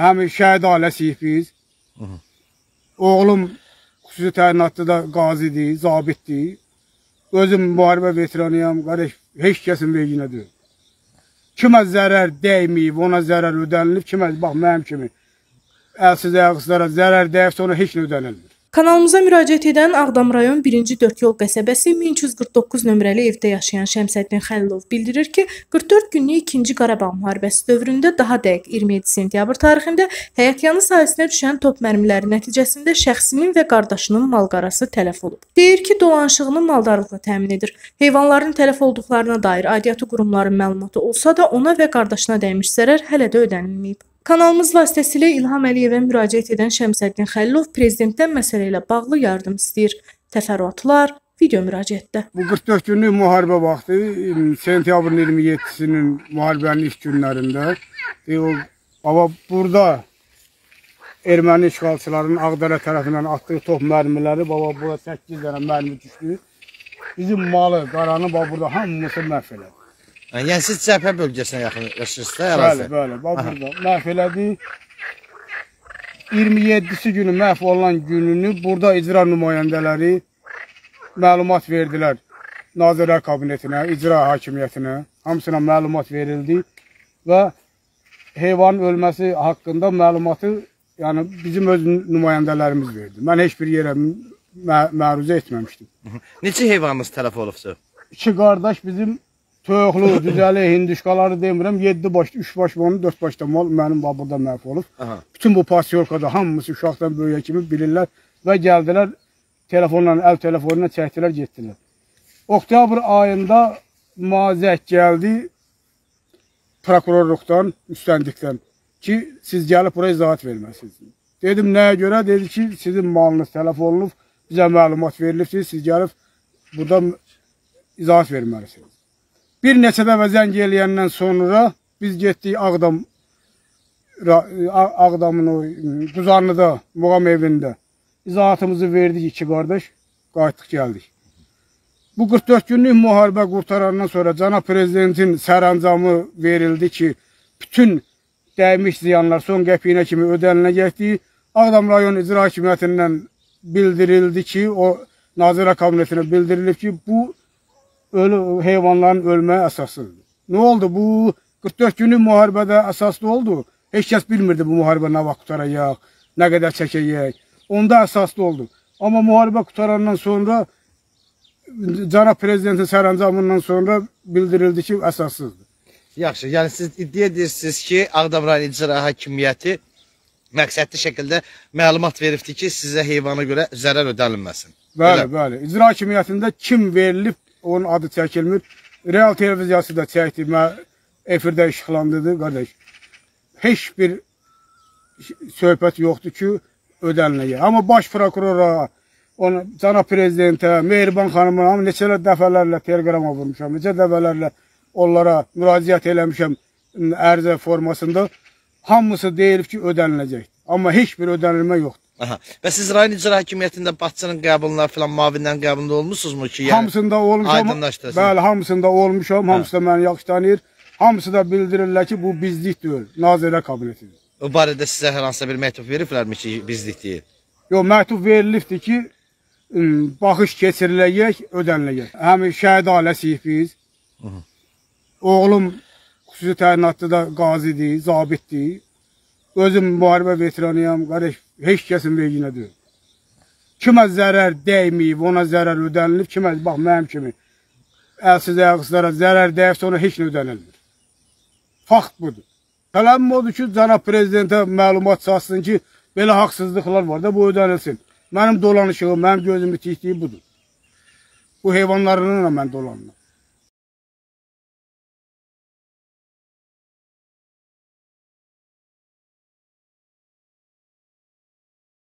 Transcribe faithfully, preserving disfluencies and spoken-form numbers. Həm şəhid ailəsiyik biz. Oğlum xüsusi təyinatda da qazidir, zabitdir. Özüm müharibə veteranıyam, qardaş, heç kəsin vecinə deyil. Kimə zərər dəyməyib, ona zərər ödənilib, kimə, bax, mənim kimi əlsiz ayaqsızlara zərər dəyibsə ona heç nə ödənilmir. Kanalımıza müraciət edən Ağdam rayon birinci dörd yol qəsəbəsi min üç yüz qırx doqquz nömrəli evdə yaşayan Şəmsəddin Xəlilov bildirir ki, qırx dörd günlük ikinci Qarabağ müharibəsi dövründə daha dəqiq iyirmi yeddi sentyabr tarixində həyətyanı sahəsinə düşən top mərmiləri nəticəsində şəxsinin və qardaşının mal-qarası tələf olub. Deyir ki, dolanışığını maldarlıqla təmin edir. Heyvanların tələf olduqlarına dair aidiyyatı qurumların məlumatı olsa da ona və qardaşına dəymiş zərər hələ də ödənilməyib. Kanalımız vasitəsilə İlham Əliyevə müraciət edən Şəmsəddin Xəlilov prezidentdən məsələ ilə bağlı yardım istəyir. Təfərrüatlar video müraciətdə. Bu qırx dörd günlük müharibə vaxtı, sentyabrın iyirmi yeddisinin müharibənin ilk günlərində burada erməni işğalçılarının Ağdərə tərəfindən atdığı top mərmiləri, baba burada səkkiz dənə mərmi düşdü. Bizim malı, qaranı burada hamısı məhv elədi. Yəni siz C H P bölgəsinə yaxın yaşayırsınız da ərazi? Bəli, bəli. Məhv elədi. iyirmi yeddisi günü məhv olan gününü burada icra nümayəndələri məlumat verdilər Nazirlər Kabinetinə, icra hakimiyyətinə. Hamısına məlumat verildi və heyvanın ölməsi haqqında məlumatı yəni bizim öz nümayəndələrimiz verdi. Mən heç bir yerə məruzə etməmişdim. Neçə heyvanımız tələf olubsa? İki qardaş bizim Töyüklü, düzəli, hindişkaları demirəm, yeddi başda, üç baş vanı, dörd başda mal mənim burada məhv olub. Bütün bu pasiyorkada hamısı uşaqdan böyüyə kimi bilirlər və gəldilər, telefonla, əl telefonuna çəkdilər, getdilər. Oktyabr ayında mazək gəldi prokurorluqdan, müstəndikdən ki, siz gəlib buraya izahat verməlisiniz. Dedim, nəyə görə? Dedi ki, sizin malınız tələf olunub, bizə məlumat verilibsiniz, siz gəlib burada izahat verməlisiniz. Bir neçə dəfə zəng eləyəndən sonra biz getdik Ağdam, Ağdamın o Quzarlıda, muğam evində. İzahatımızı verdik iki qardaş, qayıtdıq gəldik. Bu qırx dörd günlük müharibə qurtarandan sonra Cənab Prezidentin sərəncamı verildi ki, bütün dəymiş ziyanlar son qəpiyinə kimi ödəniləcəkdir. Ağdam rayon icra hakimiyyətindən bildirildi ki, o Nazirlər Kabinetinə bildirilib ki, bu ölü heyvanların ölməyə əsaslıdır. Nə oldu? Bu qırx dörd günlük müharibədə əsaslı oldu. Heç kəs bilmirdi bu müharibə nə vaxt qutarayaq, nə qədər çəkəyək. Onda əsaslı oldu. Amma müharibə qutarandan sonra, Cənab Prezidentin sərəncamından sonra bildirildi ki, əsassızdır. Yaxşı, yəni siz iddia edirsiniz ki, Ağdam rayon icra hakimiyyəti məqsədli şəkildə məlumat veribdir ki, sizə heyvana görə zərər ödənilməsin. Bəli, bəli. İcra hakimiyyətində kim verilib, onun adı çəkilmir. Real televiziyası da çəkdi, efirdə işıqlandırdı, qardaş. Heç bir söhbət yoxdur ki, ödəniləcək. Amma baş prokurora, cənab prezidentə, Mehriban xanımına, neçə dəfələrlə teleqrama vurmuşam, neçə dəfələrlə onlara müraciət eləmişəm ərizə formasında. Hamısı deyilib ki, ödəniləcək. Amma heç bir ödənilmə yoxdur. Aha. Və siz rayon icra hakimiyyətində Batçının qəbuluna filan mavindən qəbulunda olmuşsunuzmu ki? Yəni, hamısında olmuşam, bəli, hamısında olmuşam, hə. Hamısı da məni yaxşı tanıyır. Hamısı da bildirirlər ki, bu bizlik deyil, Nazirlər Kabinetidir. O barədə sizə hər hansısa bir məktub veriblərmi ki, bizlik deyil? Yox, məktub verilibdir ki, baxış keçiriləcək, ödəniləcək. Həm şəhid ailəsiyik biz. Hı. Oğlum xüsusi təyinatda da qazidir, zabitdir. Özüm müharibə veteranıyam, qardaş, heç kəsin vecinə deyil. Kimə zərər dəyməyib, ona zərər ödənilib, kimə, bax, mənim kimi əlsiz ayaqsızlara zərər dəyibsə ona heç nə ödənilmir. Fakt budur. Tələbim odur ki, cənab prezidentə məlumat çatsın ki, belə haqsızlıqlar var da, bu ödənilsin. Mənim dolanışığım, mənim gözümü tikdiyi budur. Bu heyvanlarınla mən dolanıram.